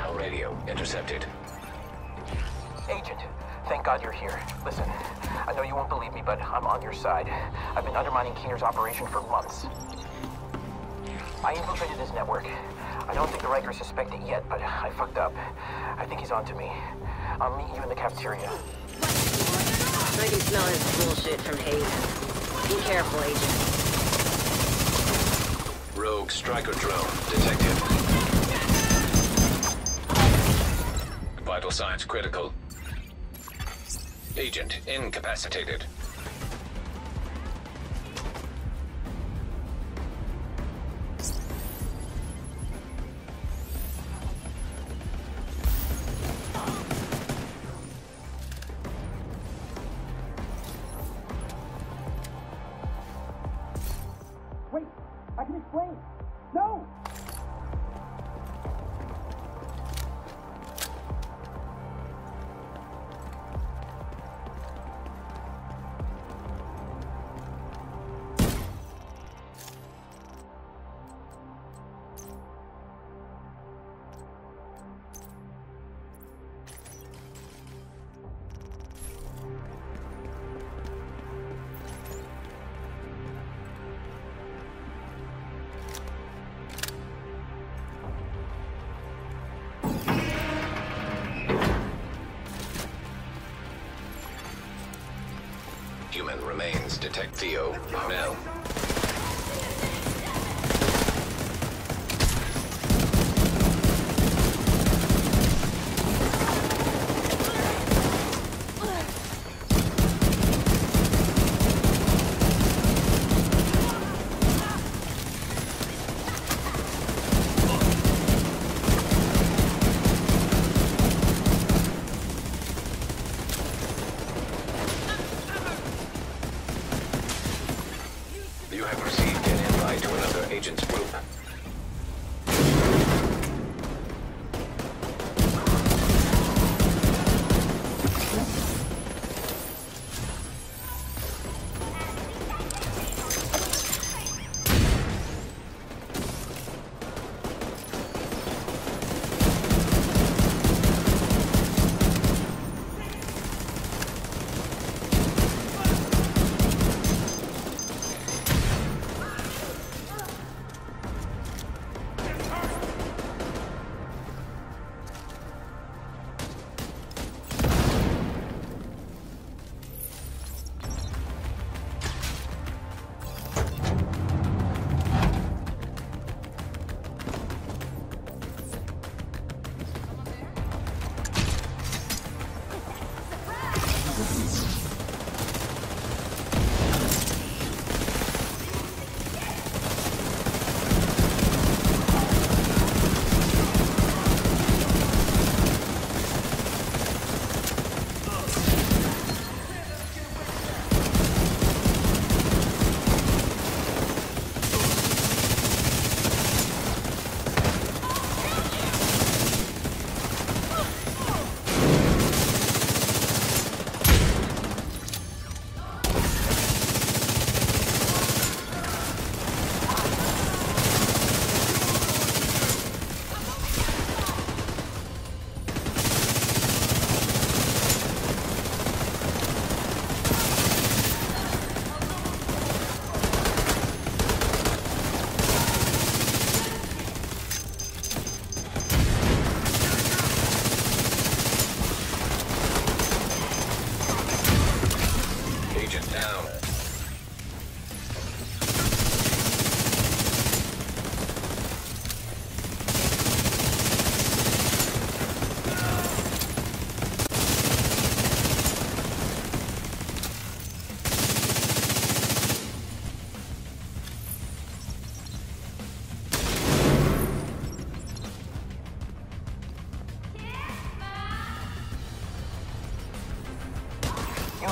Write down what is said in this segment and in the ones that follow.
Hostile radio intercepted. Agent, thank God you're here. Listen, I know you won't believe me, but I'm on your side. I've been undermining Kinger's operation for months. I infiltrated his network. I don't think the Rikers suspect it yet, but I fucked up. I think he's onto me. I'll meet you in the cafeteria. I can smell his bullshit from Hayes. Be careful, Agent. Rogue striker drone detected. Vital signs critical. Agent incapacitated. Human remains detect. Theo Parnell.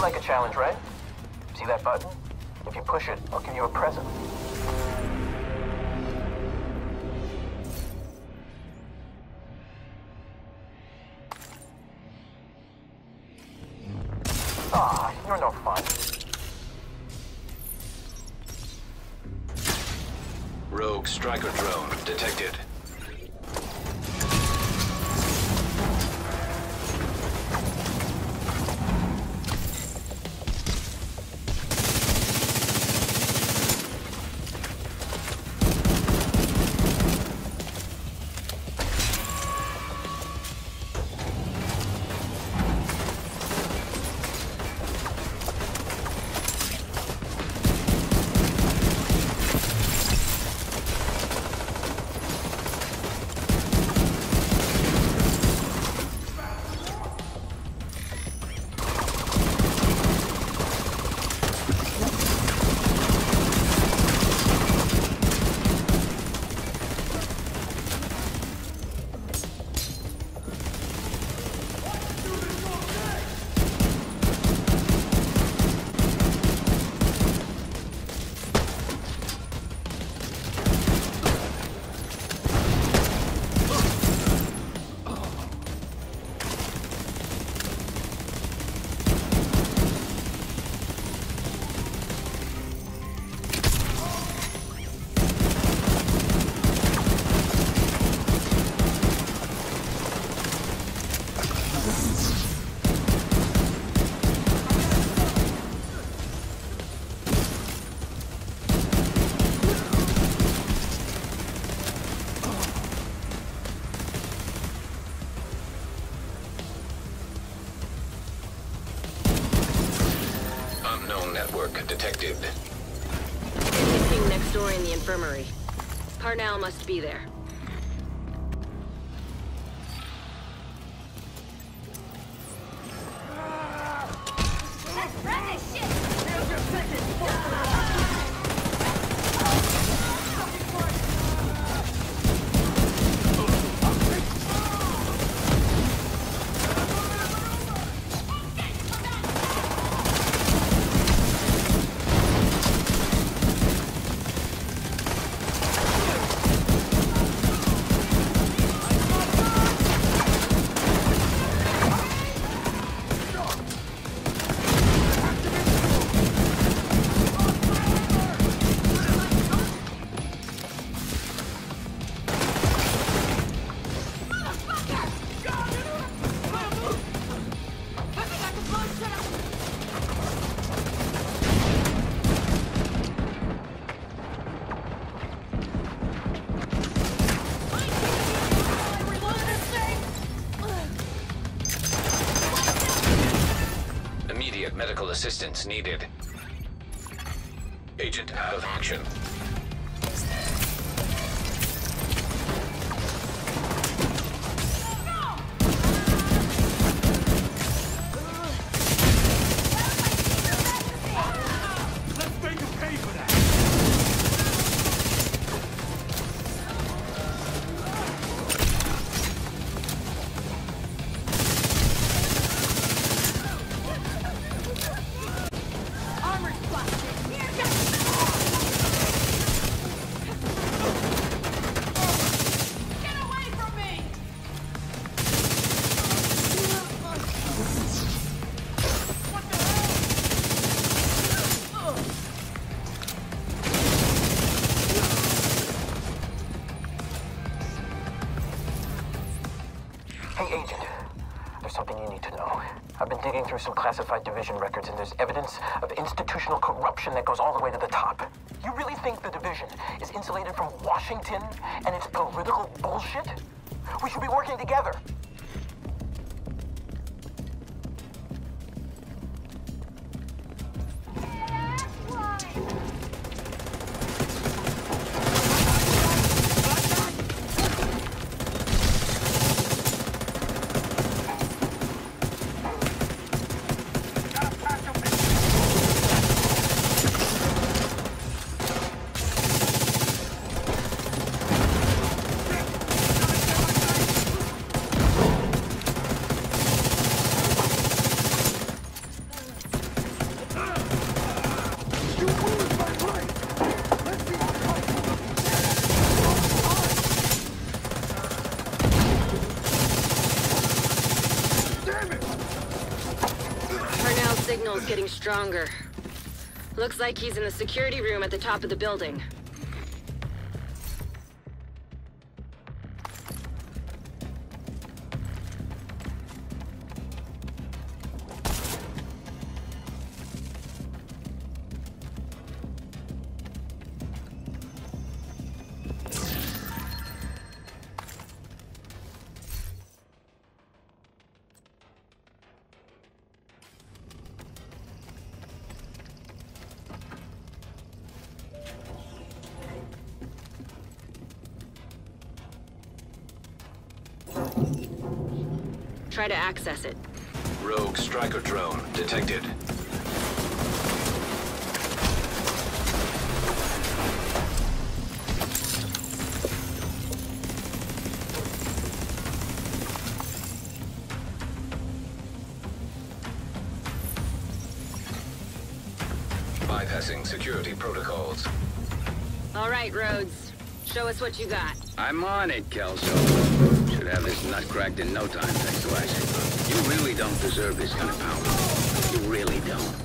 Like a challenge, right? See that button? If you push it, I'll give you a present. Ah, you're no fun. Rogue striker drone detected. network detected. Anything next door in the infirmary. Parnell must be there. Medical assistance needed. Agent out of action. Through some classified division records, and there's evidence of institutional corruption that goes all the way to the top. You really think the division is insulated from Washington and its political bullshit? We should be working together. Getting stronger. Looks like he's in the security room at the top of the building. Try to access it. Rogue striker drone detected. Bypassing security protocols. All right, Rhodes. Show us what you got. I'm on it, Kelso. Should have this nut cracked in no time, thanks to Lashley. You really don't deserve this kind of power. You really don't.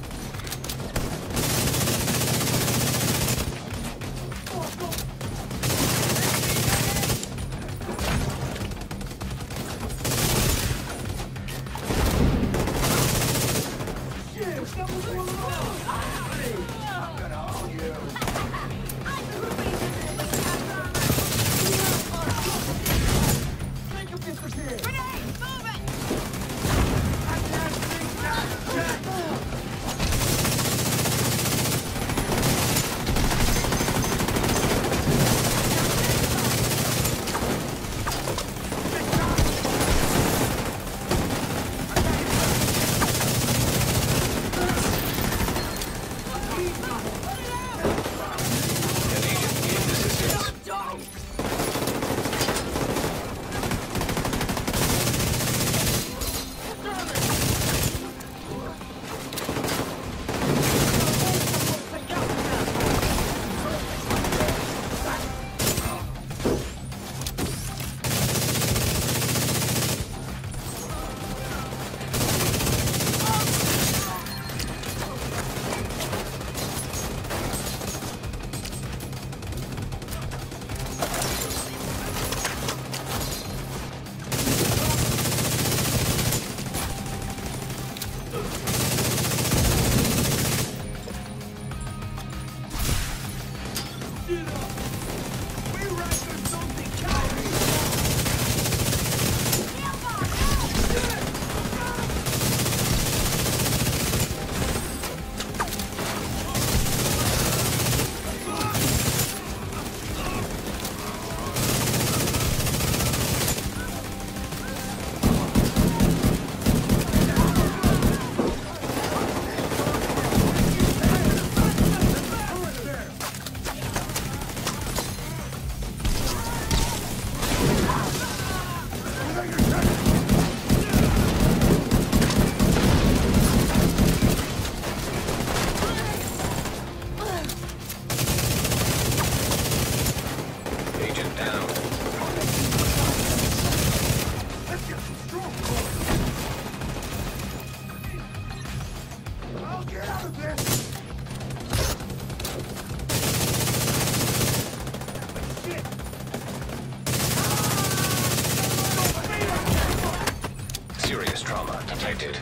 trauma detected.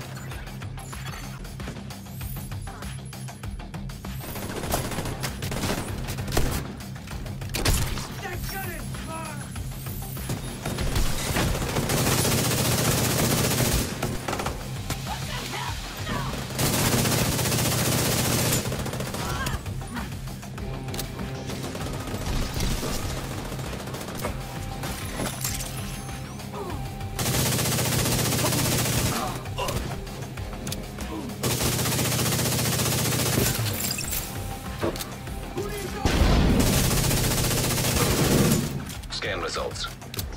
Results.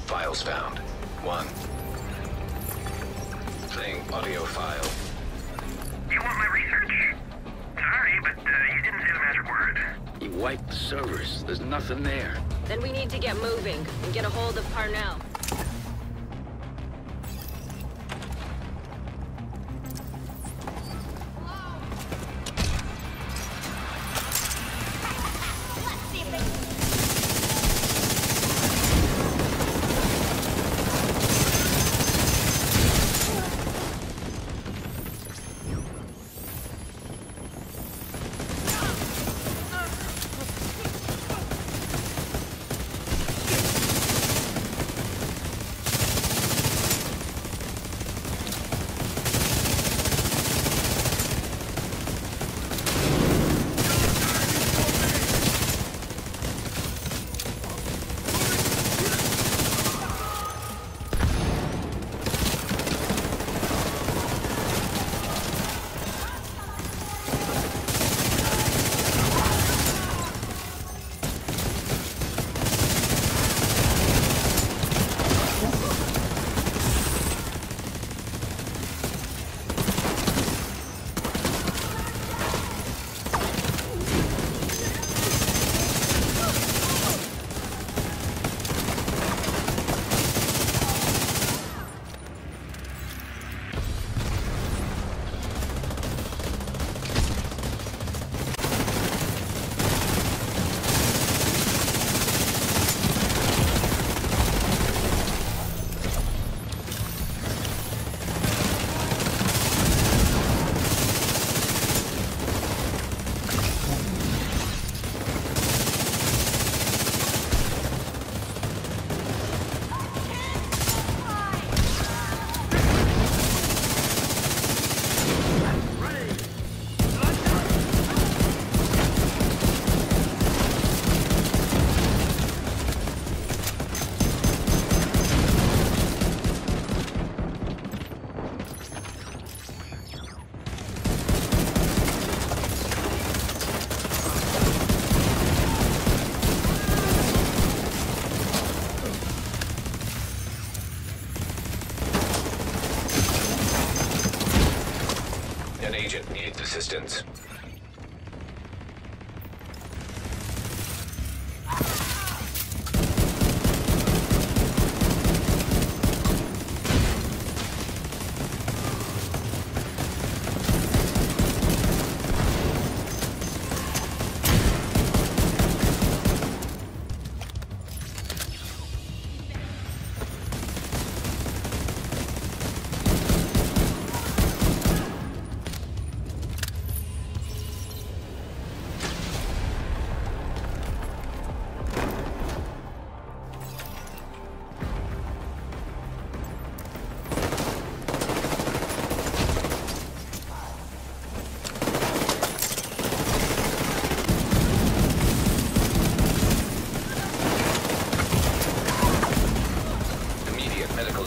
Files found. 1. Playing audio file. You want my research? Sorry, but you didn't say the magic word. You wiped the servers. There's nothing there. Then we need to get moving and get a hold of Parnell.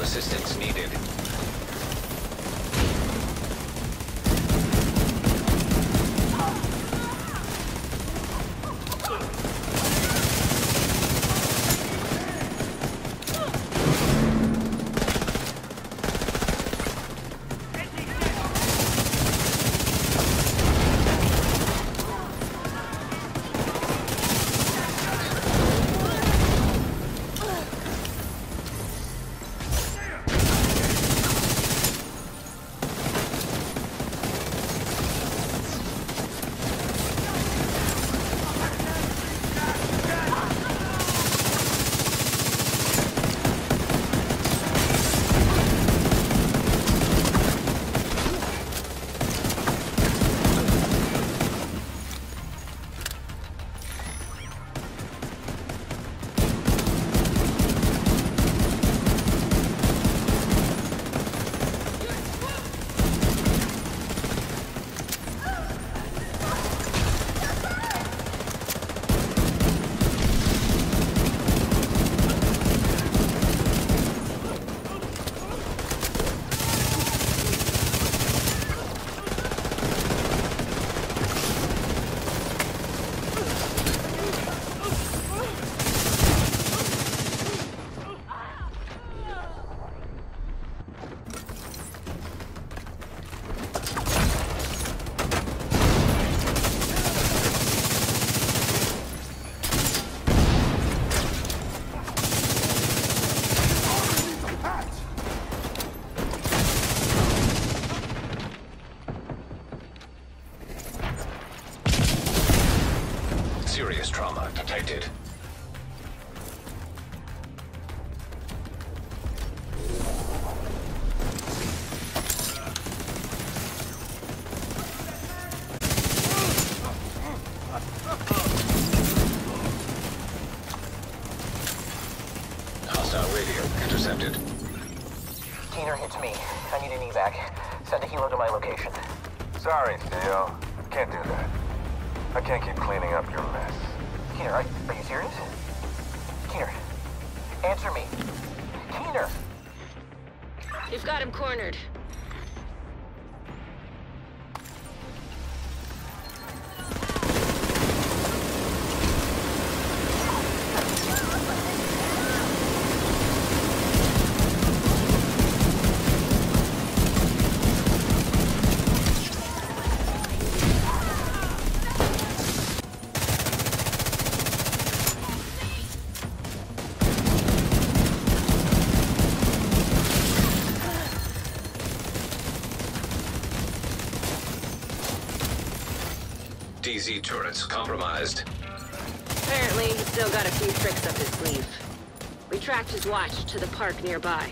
Assistance. Serious trauma detected. Hostile radio intercepted. Peter, it's me. I need an evac. Send a helo to my location. Sorry, Theo. Can't do that. I can't keep cleaning up your mess. Keener, are you serious? Keener, answer me. Keener! You've got him cornered. DZ turrets compromised. Apparently, he's still got a few tricks up his sleeve. We tracked his watch to the park nearby.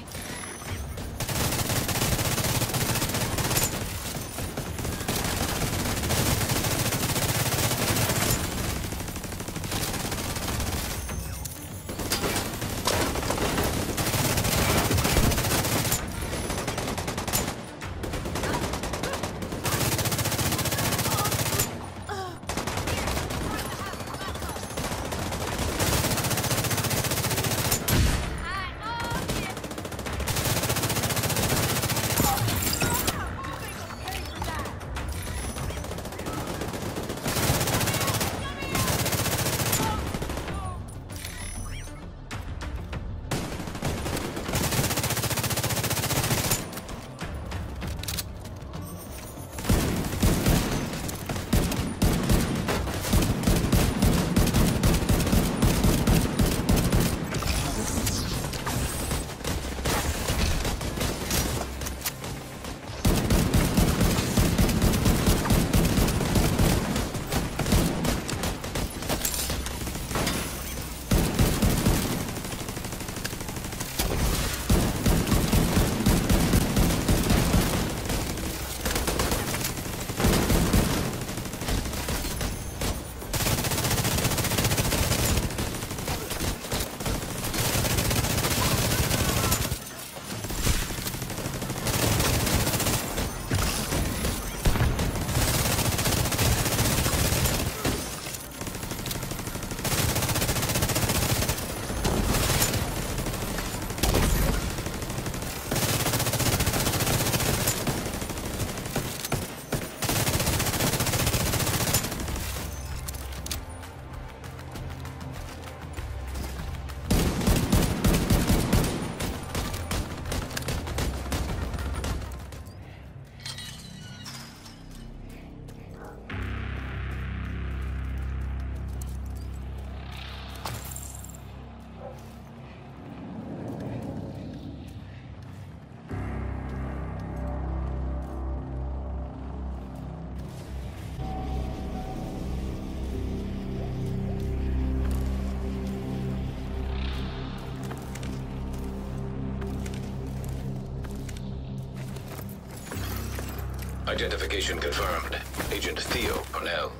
Identification confirmed. Agent Theo Parnell.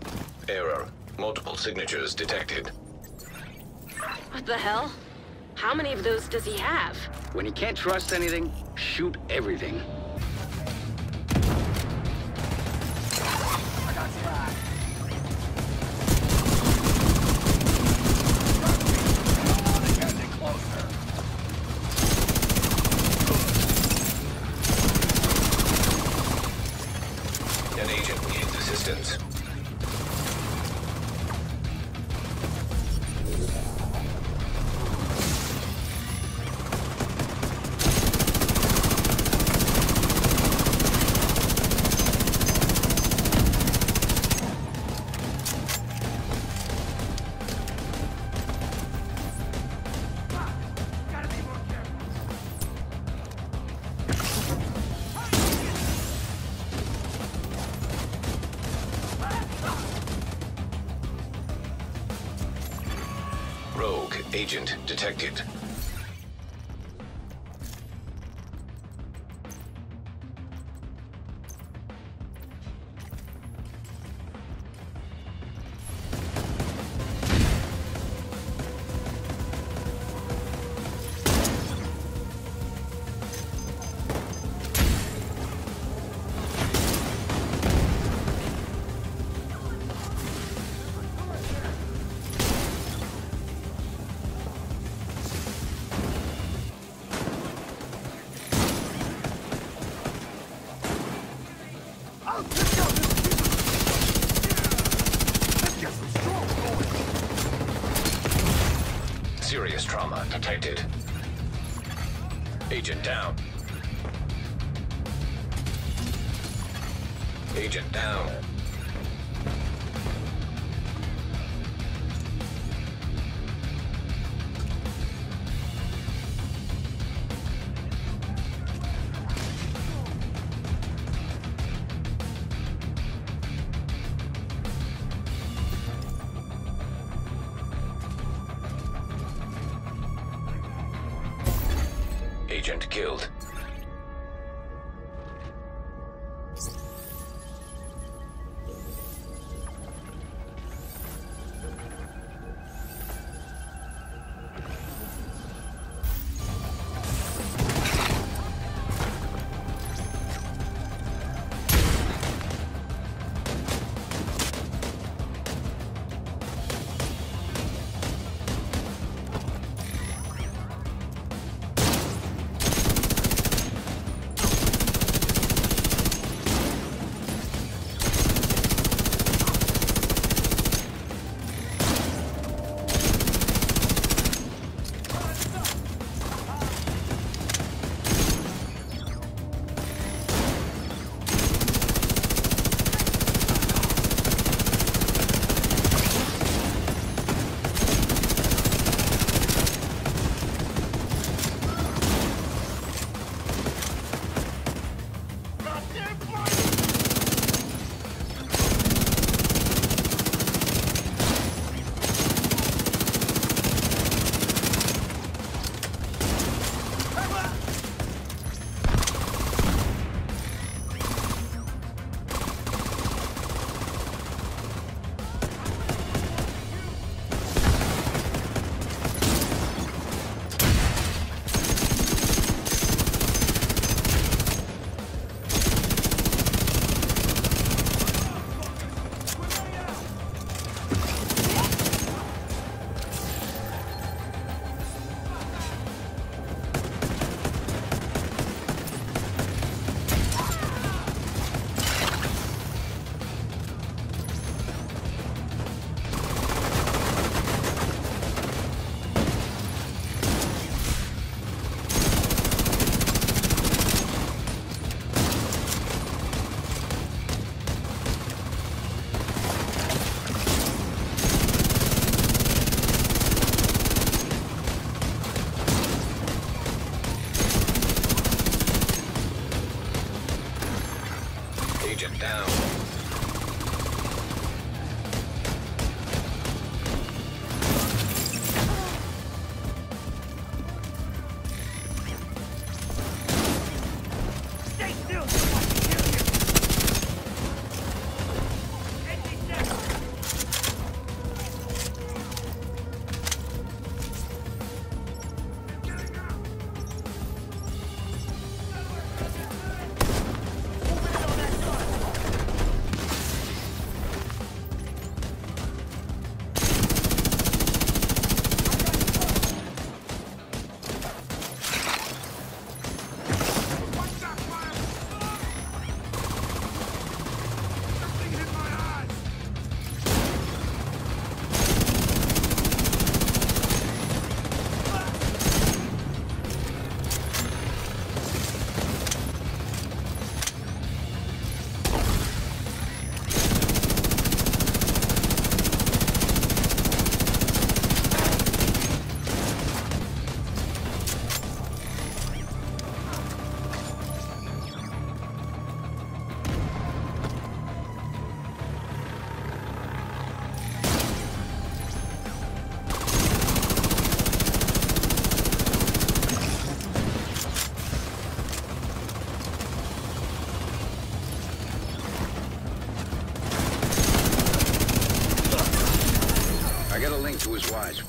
Error. Multiple signatures detected. What the hell? How many of those does he have? When you can't trust anything, shoot everything. Agent detected. Serious trauma detected. Agent down. Agent down. Agent killed. Agent down.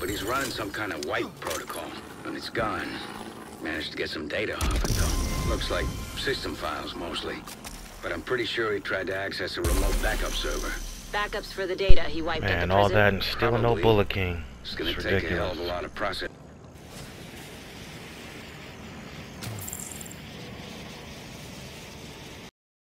but he's running some kind of wipe protocol, and it's gone. Managed to get some data off it, though. Looks like system files, mostly. But I'm pretty sure he tried to access a remote backup server. Backups for the data he wiped out. Man, all that and still no Bullet King. It's gonna take a hell of a lot of process.